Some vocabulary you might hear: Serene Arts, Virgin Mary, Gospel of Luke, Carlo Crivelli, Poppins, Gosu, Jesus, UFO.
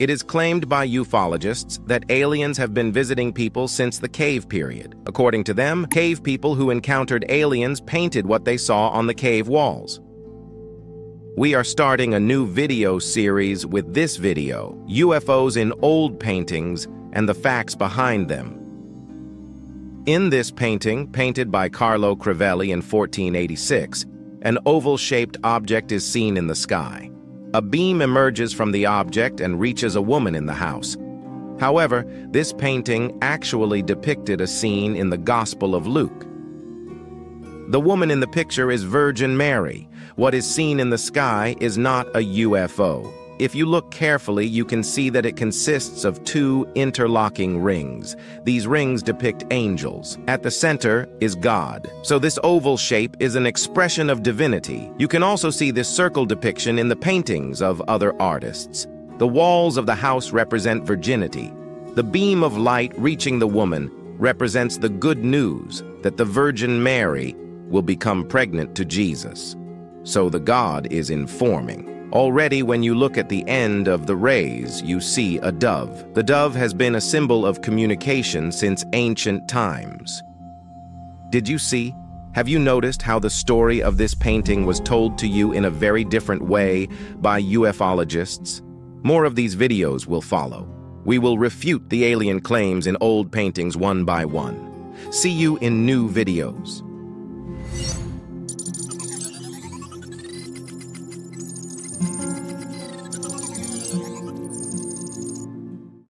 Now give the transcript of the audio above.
It is claimed by ufologists that aliens have been visiting people since the cave period. According to them, cave people who encountered aliens painted what they saw on the cave walls. We are starting a new video series with this video, UFOs in Old Paintings and the Facts Behind Them. In this painting, painted by Carlo Crivelli in 1486, an oval-shaped object is seen in the sky. A beam emerges from the object and reaches a woman in the house. However, this painting actually depicted a scene in the Gospel of Luke. The woman in the picture is Virgin Mary. What is seen in the sky is not a UFO. If you look carefully, you can see that it consists of two interlocking rings. These rings depict angels. At the center is God. So this oval shape is an expression of divinity. You can also see this circle depiction in the paintings of other artists. The walls of the house represent virginity. The beam of light reaching the woman represents the good news that the Virgin Mary will become pregnant to Jesus. So the God is informing. Already, when you look at the end of the rays, you see a dove. The dove has been a symbol of communication since ancient times. Did you see? Have you noticed how the story of this painting was told to you in a very different way by ufologists? More of these videos will follow. We will refute the alien claims in old paintings one by one. See you in new videos.